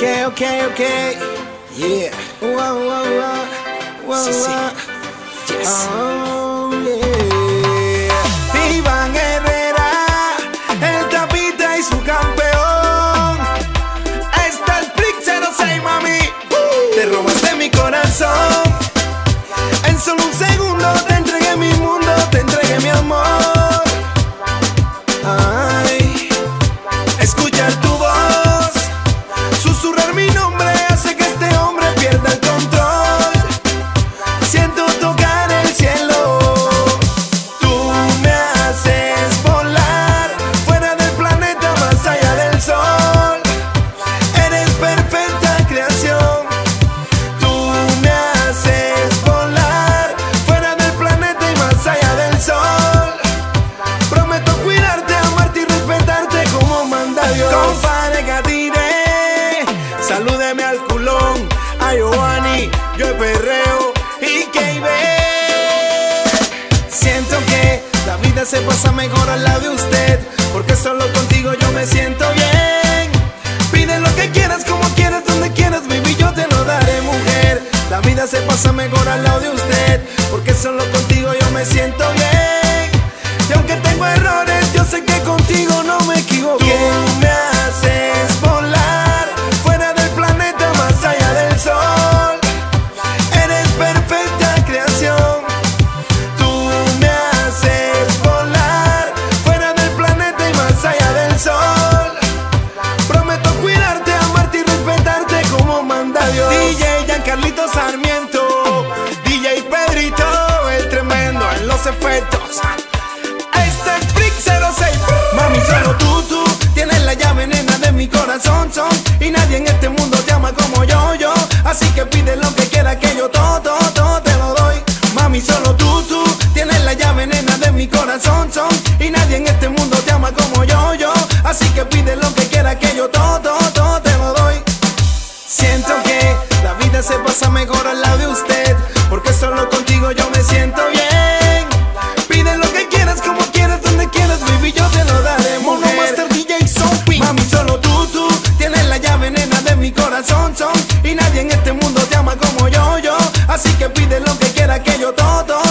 Okay. Yeah. Wow. Sí, sí. Yes. Oh, yeah. Iván Herrera, el tapita y su campeón. Está el Prix 06, mami. Te robaste mi corazón. En solo un segundo te entregué mi mundo, te entregué mi amor. Joanny, yo perreo y Kevin. Siento que la vida se pasa mejor al lado de usted, porque solo contigo yo me siento bien. Pide lo que quieras, como quieras, donde quieras, baby, yo te lo daré, mujer. La vida se pasa mejor al lado de usted, porque solo contigo yo me siento bien. Y aunque tengo errores, yo sé que contigo no me equivoqué. Tú me haces volar fuera del planeta, más allá del sol. Carlitos Sarmiento, DJ Pedrito, el Tremendo en los efectos. Este es Prix 06. Mami, solo tú tienes la llave, nena, de mi corazón, son. Y nadie en este mundo te ama como yo. Así que pide lo que quieras, que yo todo te lo doy. Mami, solo tú tienes la llave, nena, de mi corazón, son. Y nadie en este mundo te ama como yo. Así que pide lo que quieras, que yo todo te lo doy. Siento que la vida se pasa mejor al lado de usted, porque solo contigo yo me siento bien. Pide lo que quieras, como quieras, donde quieras, baby, yo te lo daré, mujer. Mister DJ Sophie. Mami, solo tú tienes la llave, nena, de mi corazón, son. Y nadie en este mundo te ama como yo. Así que pide lo que quieras, que yo todo